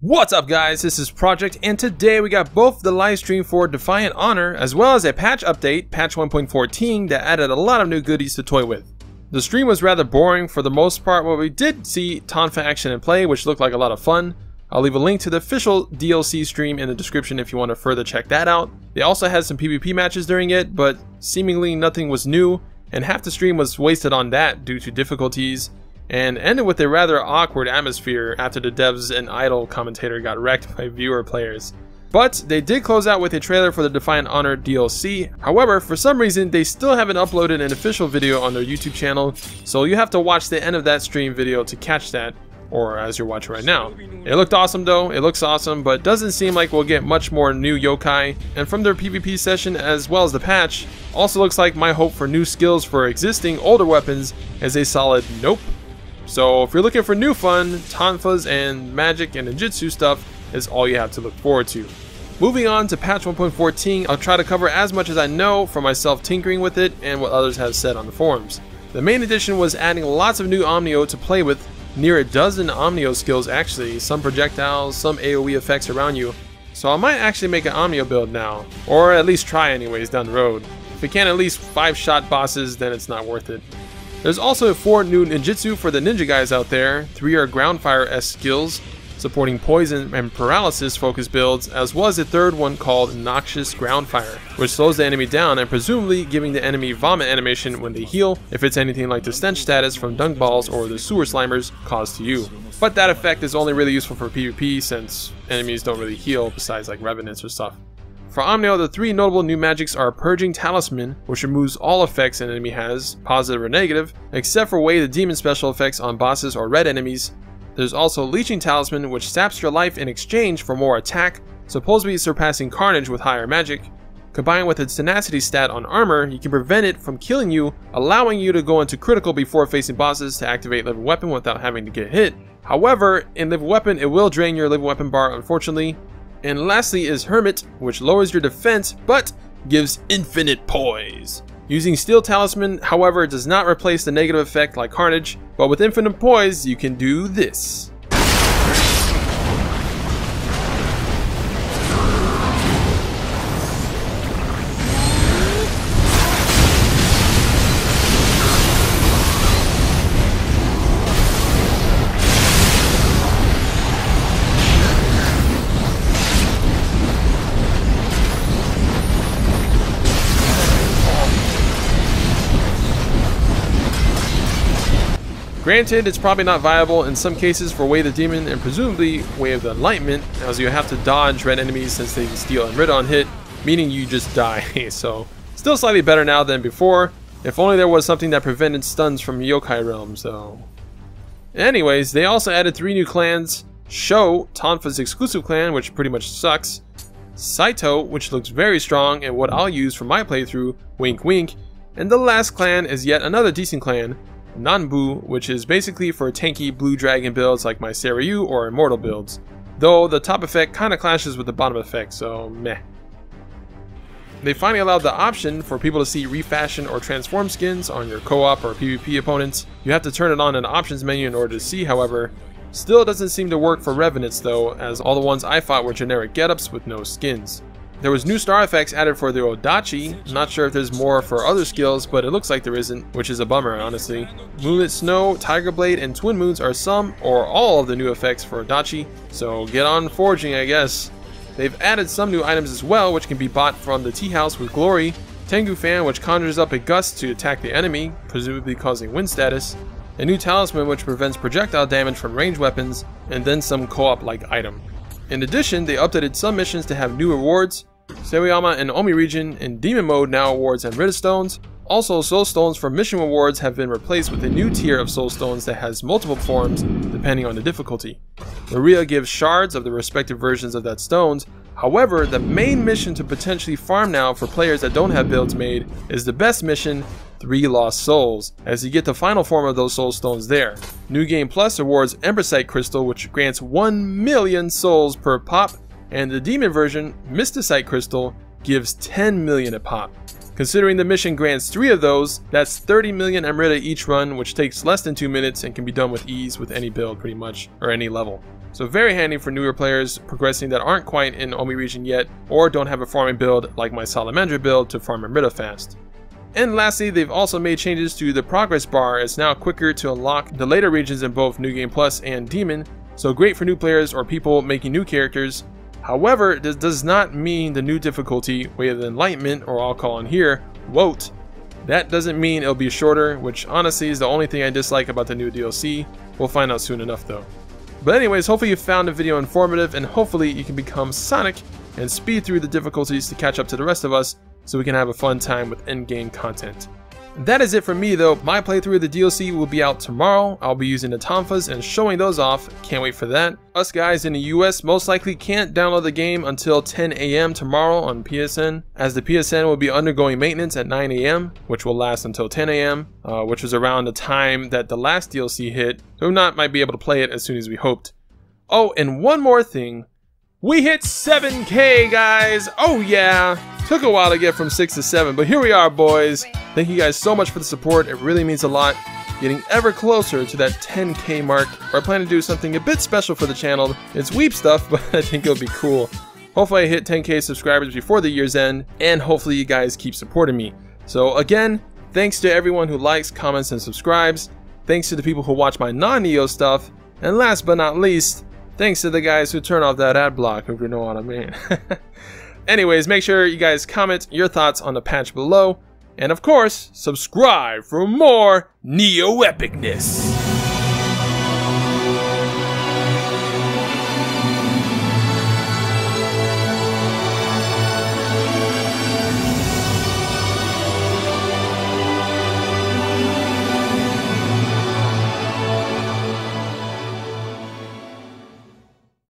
What's up guys, this is Project and today we got both the live stream for Defiant Honor as well as a patch update, patch 1.14, that added a lot of new goodies to toy with. The stream was rather boring for the most part, but we did see Tonfa action in play, which looked like a lot of fun. I'll leave a link to the official DLC stream in the description if you want to further check that out. They also had some PvP matches during it, but seemingly nothing was new and half the stream was wasted on that due to difficulties, and ended with a rather awkward atmosphere after the devs and idle commentator got wrecked by viewer players. But they did close out with a trailer for the Defiant Honor DLC. However, for some reason they still haven't uploaded an official video on their YouTube channel, so you have to watch the end of that stream video to catch that, or as you're watching right now. It looked awesome though, it looks awesome, but doesn't seem like we'll get much more new yokai, and from their PvP session as well as the patch, also looks like my hope for new skills for existing older weapons is a solid nope. So if you're looking for new fun, Tonfa's and magic and ninjutsu stuff is all you have to look forward to. Moving on to patch 1.14, I'll try to cover as much as I know from myself tinkering with it and what others have said on the forums. The main addition was adding lots of new omnio to play with, near a dozen omnio skills actually, some projectiles, some AoE effects around you, so I might actually make an omnio build now, or at least try anyways down the road. If you can't at least 5-shot bosses, then it's not worth it. There's also 4 new ninjutsu for the ninja guys out there, 3 are Groundfire-esque skills, supporting poison and paralysis focused builds, as well as a third one called Noxious Groundfire, which slows the enemy down and presumably giving the enemy vomit animation when they heal, if it's anything like the stench status from dung balls or the sewer slimers caused to you. But that effect is only really useful for PvP since enemies don't really heal besides like revenants or stuff. For Omnio, the 3 notable new magics are Purging Talisman, which removes all effects an enemy has, positive or negative, except for Way of the Demon special effects on bosses or red enemies. There's also Leeching Talisman, which saps your life in exchange for more attack, supposedly surpassing Carnage with higher magic. Combined with its Tenacity stat on armor, you can prevent it from killing you, allowing you to go into critical before facing bosses to activate Living Weapon without having to get hit. However, in Living Weapon, it will drain your Living Weapon bar unfortunately. And lastly is Hermit, which lowers your defense but gives infinite poise. Using Steel Talisman, however, does not replace the negative effect like Carnage, but with infinite poise you can do this. Granted, it's probably not viable in some cases for Way of the Demon and presumably Way of the Enlightenment, as you have to dodge red enemies since they can steal Amrita on hit, meaning you just die, so still slightly better now than before, if only there was something that prevented stuns from yokai realms though. Anyways, they also added 3 new clans, Shou, Tonfa's exclusive clan, which pretty much sucks, Saito, which looks very strong and what I'll use for my playthrough, wink wink, and the last clan is yet another decent clan, Nanbu, which is basically for tanky blue dragon builds like my Seiryu or immortal builds, though the top effect kinda clashes with the bottom effect, so meh. They finally allowed the option for people to see refashion or transform skins on your co-op or PvP opponents. You have to turn it on in the options menu in order to see, however. Still doesn't seem to work for revenants though, as all the ones I fought were generic getups with no skins. There was new star effects added for the Odachi, not sure if there's more for other skills, but it looks like there isn't, which is a bummer honestly. Moonlit Snow, Tiger Blade, and Twin Moons are some or all of the new effects for Odachi, so get on forging I guess. They've added some new items as well, which can be bought from the Tea House with Glory, Tengu Fan, which conjures up a gust to attack the enemy, presumably causing wind status, a new talisman which prevents projectile damage from ranged weapons, and then some co-op like item. In addition, they updated some missions to have new rewards, Seiryu and Omi region in Demon Mode now awards Amrita Stones. Also, Soul Stones for mission rewards have been replaced with a new tier of Soul Stones that has multiple forms depending on the difficulty. Maria gives shards of the respective versions of that stones, however the main mission to potentially farm now for players that don't have builds made is the best mission, 3 Lost Souls, as you get the final form of those soul stones there. New Game Plus awards Embersite Crystal, which grants 1 million souls per pop, and the demon version, Mysticite Crystal, gives 10 million a pop. Considering the mission grants 3 of those, that's 30 million Amrita each run, which takes less than 2 minutes and can be done with ease with any build pretty much, or any level. So very handy for newer players progressing that aren't quite in Omi region yet, or don't have a farming build like my Salamandra build to farm Amrita fast. And lastly, they've also made changes to the progress bar. It's now quicker to unlock the later regions in both New Game Plus and Demon, so great for new players or people making new characters. However, this does not mean the new difficulty, Way of the Enlightenment, or I'll call in here, WOT. That doesn't mean it'll be shorter, which honestly is the only thing I dislike about the new DLC. We'll find out soon enough though. But anyways, hopefully you found the video informative, and hopefully you can become Sonic and speed through the difficulties to catch up to the rest of us, so we can have a fun time with in-game content. That is it for me though. My playthrough of the DLC will be out tomorrow. I'll be using the Tonfas and showing those off. Can't wait for that. Us guys in the US most likely can't download the game until 10 a.m. tomorrow on PSN, as the PSN will be undergoing maintenance at 9 a.m., which will last until 10 a.m., which was around the time that the last DLC hit, so we might be able to play it as soon as we hoped. Oh, and one more thing. We hit 7K, guys! Oh yeah! Took a while to get from 6 to 7, but here we are, boys. Thank you guys so much for the support. It really means a lot. Getting ever closer to that 10K mark, where I plan to do something a bit special for the channel. It's weep stuff, but I think it'll be cool. Hopefully I hit 10K subscribers before the year's end, and hopefully you guys keep supporting me. So again, thanks to everyone who likes, comments, and subscribes. Thanks to the people who watch my non-EO stuff. And last but not least, thanks to the guys who turn off that ad block, if you know what I mean. Anyways, make sure you guys comment your thoughts on the patch below, and of course, subscribe for more Neo epicness.